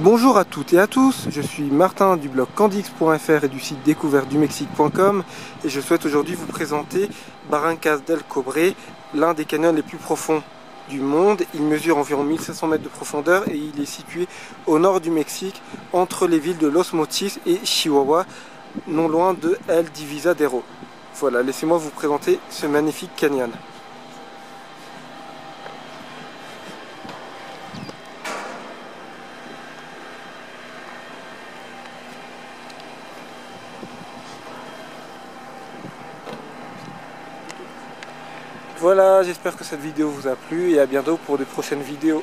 Bonjour à toutes et à tous, je suis Martin du blog Candix.fr et du site découvertdumexique.com et je souhaite aujourd'hui vous présenter Barranca del Cobre, l'un des canyons les plus profonds du monde. Il mesure environ 1500 mètres de profondeur et il est situé au nord du Mexique, entre les villes de Los Mochis et Chihuahua, non loin de El Divisadero. Voilà, laissez-moi vous présenter ce magnifique canyon. Voilà, j'espère que cette vidéo vous a plu et à bientôt pour de prochaines vidéos.